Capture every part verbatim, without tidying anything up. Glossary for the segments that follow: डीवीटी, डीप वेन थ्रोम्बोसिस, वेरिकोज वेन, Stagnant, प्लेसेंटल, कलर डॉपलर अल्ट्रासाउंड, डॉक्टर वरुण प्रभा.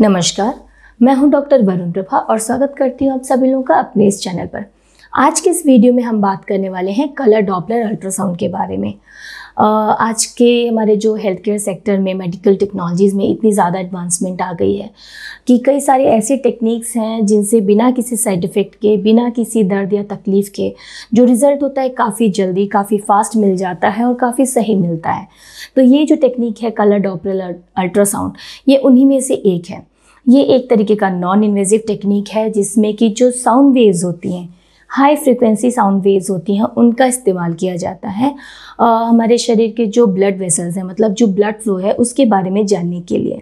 नमस्कार, मैं हूं डॉक्टर वरुण प्रभा और स्वागत करती हूं आप सभी लोगों का अपने इस चैनल पर। आज के इस वीडियो में हम बात करने वाले हैं कलर डॉपलर अल्ट्रासाउंड के बारे में। आज के हमारे जो हेल्थ केयर सेक्टर में मेडिकल टेक्नोलॉजीज़ में इतनी ज़्यादा एडवांसमेंट आ गई है कि कई सारे ऐसे टेक्निक्स हैं जिनसे बिना किसी साइड इफ़ेक्ट के, बिना किसी दर्द या तकलीफ़ के जो रिज़ल्ट होता है काफ़ी जल्दी, काफ़ी फास्ट मिल जाता है और काफ़ी सही मिलता है। तो ये जो टेक्निक है कलर डॉपलर अल्ट्रासाउंड, ये उन्हीं में से एक है। ये एक तरीके का नॉन इन्वेजिव टेक्निक है जिसमें कि जो साउंड वेव्स होती हैं, हाई फ्रिक्वेंसी साउंड वेव्स होती हैं, उनका इस्तेमाल किया जाता है आ, हमारे शरीर के जो ब्लड वेसल्स हैं, मतलब जो ब्लड फ्लो है, उसके बारे में जानने के लिए।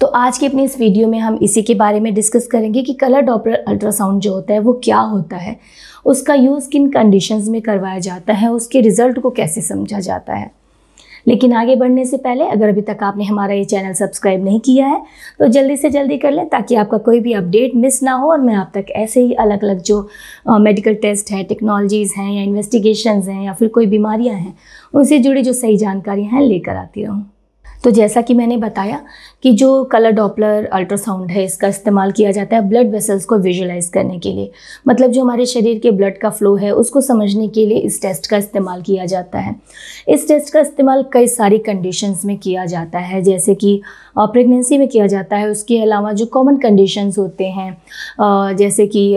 तो आज की अपनी इस वीडियो में हम इसी के बारे में डिस्कस करेंगे कि कलर डॉपलर अल्ट्रासाउंड जो होता है वो क्या होता है, उसका यूज़ किन कंडीशंस में करवाया जाता है, उसके रिज़ल्ट को कैसे समझा जाता है। लेकिन आगे बढ़ने से पहले अगर अभी तक आपने हमारा ये चैनल सब्सक्राइब नहीं किया है तो जल्दी से जल्दी कर लें ताकि आपका कोई भी अपडेट मिस ना हो और मैं आप तक ऐसे ही अलग अलग जो मेडिकल टेस्ट है, टेक्नोलॉजीज़ हैं या इन्वेस्टिगेशंस हैं या फिर कोई बीमारियां हैं उनसे जुड़ी जो सही जानकारियां हैं लेकर आती रहूं। तो जैसा कि मैंने बताया कि जो कलर डॉपलर अल्ट्रासाउंड है, इसका इस्तेमाल किया जाता है ब्लड वेसल्स को विजुलाइज़ करने के लिए, मतलब जो हमारे शरीर के ब्लड का फ्लो है उसको समझने के लिए इस टेस्ट का इस्तेमाल किया जाता है। इस टेस्ट का इस्तेमाल कई सारी कंडीशंस में किया जाता है, जैसे कि प्रेगनेंसी में किया जाता है। उसके अलावा जो कॉमन कंडीशंस होते हैं जैसे कि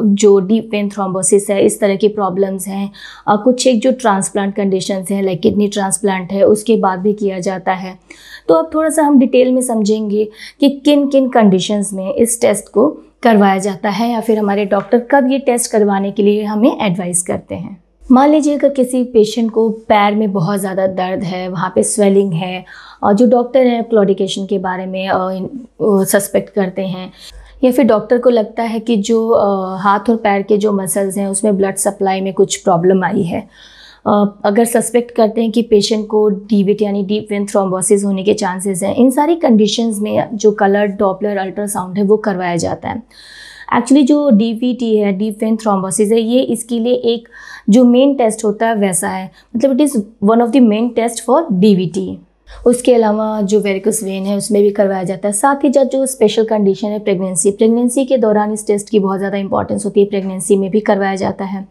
जो डीप वेन थ्रोम्बोसिस है, इस तरह की प्रॉब्लम्स हैं। कुछ एक जो ट्रांसप्लांट कंडीशंस हैं लाइक किडनी ट्रांसप्लांट है, उसके बाद भी किया जाता है। तो अब थोड़ा सा हम डिटेल में समझेंगे कि किन किन कंडीशंस में इस टेस्ट को करवाया जाता है या फिर हमारे डॉक्टर कब ये टेस्ट करवाने के लिए हमें एडवाइस करते हैं। मान लीजिए अगर किसी पेशेंट को पैर में बहुत ज़्यादा दर्द है, वहाँ पे स्वेलिंग है और जो डॉक्टर हैं क्लॉडिकेशन के बारे में सस्पेक्ट करते हैं, या फिर डॉक्टर को लगता है कि जो आ, हाथ और पैर के जो मसल्स हैं उसमें ब्लड सप्लाई में कुछ प्रॉब्लम आई है। आ, अगर सस्पेक्ट करते हैं कि पेशेंट को डीवीटी यानी डीप वेन थ्रोम्बोसिस होने के चांसेस हैं, इन सारी कंडीशंस में जो कलर डॉपलर अल्ट्रासाउंड है वो करवाया जाता है। एक्चुअली जो डीवीटी है, डीप वेन थ्रोम्बोसिस है, ये इसके लिए एक जो मेन टेस्ट होता है वैसा है, मतलब it is one of the main test for डीवीटी। उसके अलावा जो वेरिकोज वेन है उसमें भी करवाया जाता है। साथ ही जब जो स्पेशल कंडीशन है प्रेगनेंसी, प्रेगनेंसी के दौरान इस टेस्ट की बहुत ज़्यादा इंपॉर्टेंस होती है, प्रेगनेंसी में भी करवाया जाता है।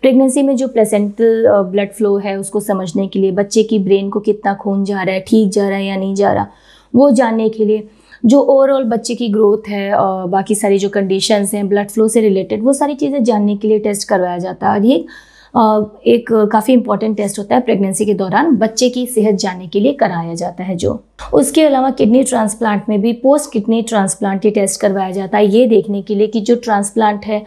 प्रेगनेंसी में जो प्लेसेंटल ब्लड फ्लो है उसको समझने के लिए, बच्चे की ब्रेन को कितना खून जा रहा है, ठीक जा रहा है या नहीं जा रहा, वो जानने के लिए, जो ओवरऑल बच्चे की ग्रोथ है और बाकी सारी जो कंडीशंस हैं ब्लड फ्लो से रिलेटेड, वो सारी चीज़ें जानने के लिए टेस्ट करवाया जाता है। और ये एक काफ़ी इंपॉर्टेंट टेस्ट होता है प्रेगनेंसी के दौरान बच्चे की सेहत जानने के लिए कराया जाता है। जो उसके अलावा किडनी ट्रांसप्लांट में भी पोस्ट किडनी ट्रांसप्लांट ये टेस्ट करवाया जाता है, ये देखने के लिए कि जो ट्रांसप्लांट है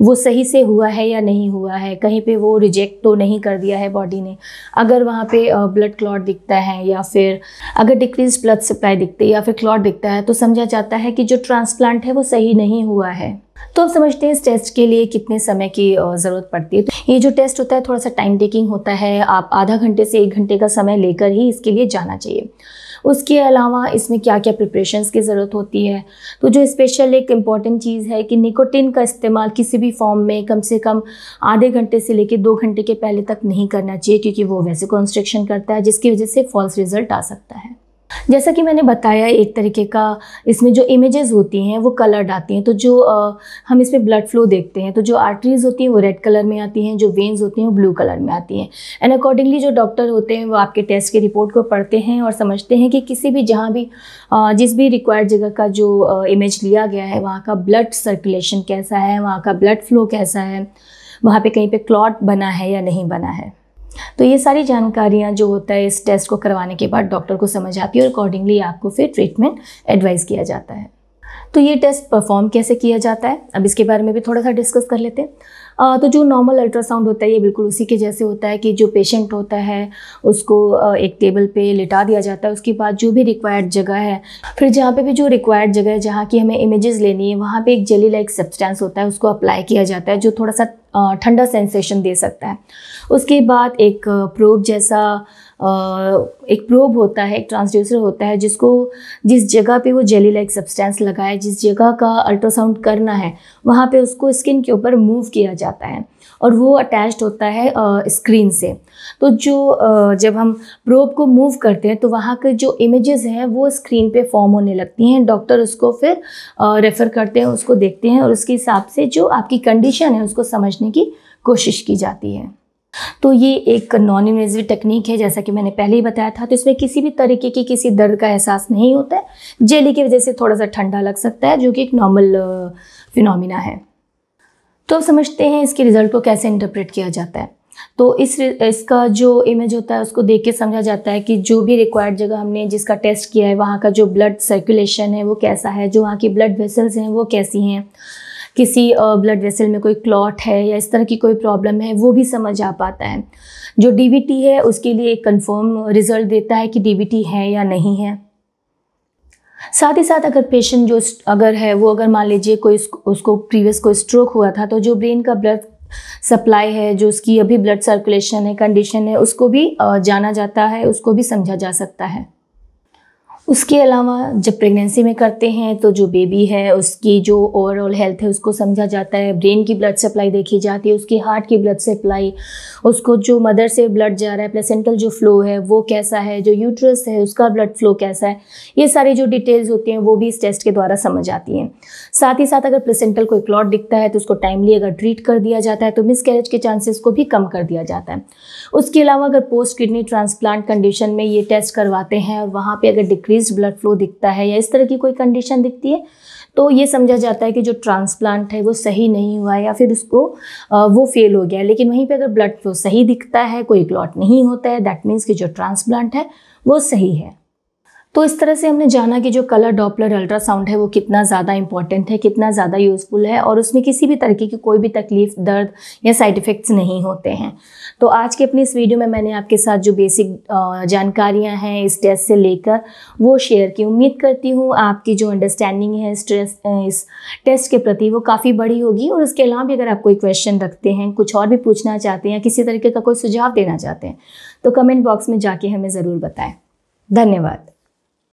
वो सही से हुआ है या नहीं हुआ है, कहीं पे वो रिजेक्ट तो नहीं कर दिया है बॉडी ने। अगर वहाँ पे ब्लड क्लॉट दिखता है या फिर अगर डिक्रीज ब्लड सप्लाई दिखती है या फिर क्लॉट दिखता है तो समझा जाता है कि जो ट्रांसप्लांट है वो सही नहीं हुआ है। तो अब समझते हैं इस टेस्ट के लिए कितने समय की ज़रूरत पड़ती है। तो ये जो टेस्ट होता है थोड़ा सा टाइम टेकिंग होता है, आप आधा घंटे से एक घंटे का समय लेकर ही इसके लिए जाना चाहिए। उसके अलावा इसमें क्या क्या प्रिपरेशंस की ज़रूरत होती है, तो जो स्पेशल एक इम्पॉर्टेंट चीज़ है कि निकोटिन का इस्तेमाल किसी भी फॉर्म में कम से कम आधे घंटे से लेकर दो घंटे के पहले तक नहीं करना चाहिए, क्योंकि वो वैसे कंस्ट्रक्शन करता है जिसकी वजह से फॉल्स रिजल्ट आ सकता है। जैसा कि मैंने बताया, एक तरीके का इसमें जो इमेजेस होती हैं वो कलर्ड आती हैं। तो जो आ, हम इसमें ब्लड फ्लो देखते हैं तो जो आर्टरीज़ होती हैं वो रेड कलर में आती हैं, जो वेन्स होती हैं वो ब्लू कलर में आती हैं। एंड अकॉर्डिंगली जो डॉक्टर होते हैं वो आपके टेस्ट की रिपोर्ट को पढ़ते हैं और समझते हैं कि किसी भी जहाँ भी आ, जिस भी रिक्वायर्ड जगह का जो आ, इमेज लिया गया है वहाँ का ब्लड सर्कुलेशन कैसा है, वहाँ का ब्लड फ्लो कैसा है, वहाँ पर कहीं पर क्लॉट बना है या नहीं बना है। तो ये सारी जानकारियाँ जो होता है इस टेस्ट को करवाने के बाद डॉक्टर को समझ आती है और अकॉर्डिंगली आपको फिर ट्रीटमेंट एडवाइस किया जाता है। तो ये टेस्ट परफॉर्म कैसे किया जाता है, अब इसके बारे में भी थोड़ा सा डिस्कस कर लेते हैं। आ, तो जो नॉर्मल अल्ट्रासाउंड होता है ये बिल्कुल उसी के जैसे होता है कि जो पेशेंट होता है उसको एक टेबल पे लिटा दिया जाता है। उसके बाद जो भी रिक्वायर्ड जगह है, फिर जहाँ पे भी जो रिक्वायर्ड जगह है जहाँ की हमें इमेजेस लेनी है, वहाँ पे एक जेली लाइक सब्सटेंस होता है उसको अप्लाई किया जाता है जो थोड़ा सा ठंडा सेंसेशन दे सकता है। उसके बाद एक प्रोब जैसा एक प्रोब होता है, एक ट्रांसड्यूसर होता है, जिसको जिस जगह पे वो जेली लाइक सब्सटेंस लगाए, जिस जगह का अल्ट्रासाउंड करना है वहाँ पे उसको स्किन के ऊपर मूव किया जाता है और वो अटैच्ड होता है स्क्रीन से। तो जो जब हम प्रोब को मूव करते हैं तो वहाँ के जो इमेजेस हैं वो स्क्रीन पे फॉर्म होने लगती हैं। डॉक्टर उसको फिर रेफ़र करते हैं, उसको देखते हैं और उसके हिसाब से जो आपकी कंडीशन है उसको समझने की कोशिश की जाती है। तो ये एक नॉन इन्वेसिव टेक्निक है, जैसा कि मैंने पहले ही बताया था। तो इसमें किसी भी तरीके की किसी दर्द का एहसास नहीं होता है। जेली की वजह से थोड़ा सा ठंडा लग सकता है, जो कि एक नॉर्मल फिनोमिना है। तो अब समझते हैं इसके रिज़ल्ट को कैसे इंटरप्रेट किया जाता है। तो इस इसका जो इमेज होता है उसको देख के समझा जाता है कि जो भी रिक्वायर्ड जगह हमने जिसका टेस्ट किया है वहाँ का जो ब्लड सर्कुलेशन है वो कैसा है, जो वहाँ की ब्लड वेसल्स हैं वो कैसी हैं, किसी ब्लड वेसल में कोई क्लॉट है या इस तरह की कोई प्रॉब्लम है वो भी समझ आ पाता है। जो डीवीटी है उसके लिए एक कंफर्म रिजल्ट देता है कि डीवीटी है या नहीं है। साथ ही साथ अगर पेशेंट जो अगर है वो अगर मान लीजिए कोई उसको प्रीवियस कोई स्ट्रोक हुआ था तो जो ब्रेन का ब्लड सप्लाई है, जो उसकी अभी ब्लड सर्कुलेशन है, कंडीशन है, उसको भी जाना जाता है, उसको भी समझा जा सकता है। उसके अलावा जब प्रेगनेंसी में करते हैं तो जो बेबी है उसकी जो ओवरऑल हेल्थ है उसको समझा जाता है। ब्रेन की ब्लड सप्लाई देखी जाती है, उसकी हार्ट की ब्लड सप्लाई, उसको जो मदर से ब्लड जा रहा है, प्लेसेंटल जो फ्लो है वो कैसा है, जो यूट्रस है उसका ब्लड फ्लो कैसा है, ये सारी जो डिटेल्स होती हैं वो भी इस टेस्ट के द्वारा समझ आती हैं। साथ ही साथ अगर प्लेसेंटल कोई क्लॉट दिखता है तो उसको टाइमली अगर ट्रीट कर दिया जाता है तो मिसकैरेज के चांसेस को भी कम कर दिया जाता है। उसके अलावा अगर पोस्ट किडनी ट्रांसप्लांट कंडीशन में ये टेस्ट करवाते हैं और वहाँ पर अगर डिक्रीज ब्लड फ्लो दिखता है या इस तरह की कोई कंडीशन दिखती है तो ये समझा जाता है कि जो ट्रांसप्लांट है वो सही नहीं हुआ या फिर उसको वो फेल हो गया। लेकिन वहीं पे अगर ब्लड फ्लो सही दिखता है, कोई क्लॉट नहीं होता है, दैट मीन्स कि जो ट्रांसप्लांट है वो सही है। तो इस तरह से हमने जाना कि जो कलर डॉपलर अल्ट्रासाउंड है वो कितना ज़्यादा इंपॉर्टेंट है, कितना ज़्यादा यूज़फुल है और उसमें किसी भी तरीके की कोई भी तकलीफ, दर्द या साइड इफ़ेक्ट्स नहीं होते हैं। तो आज के अपने इस वीडियो में मैंने आपके साथ जो बेसिक जानकारियां हैं इस टेस्ट से लेकर वो शेयर की। उम्मीद करती हूँ आपकी जो अंडरस्टैंडिंग है स्ट्रेस इस टेस्ट के प्रति वो काफ़ी बड़ी होगी। और उसके अलावा भी अगर आप कोई क्वेश्चन रखते हैं, कुछ और भी पूछना चाहते हैं, किसी तरीके का कोई सुझाव देना चाहते हैं तो कमेंट बॉक्स में जाके हमें ज़रूर बताएँ। धन्यवाद।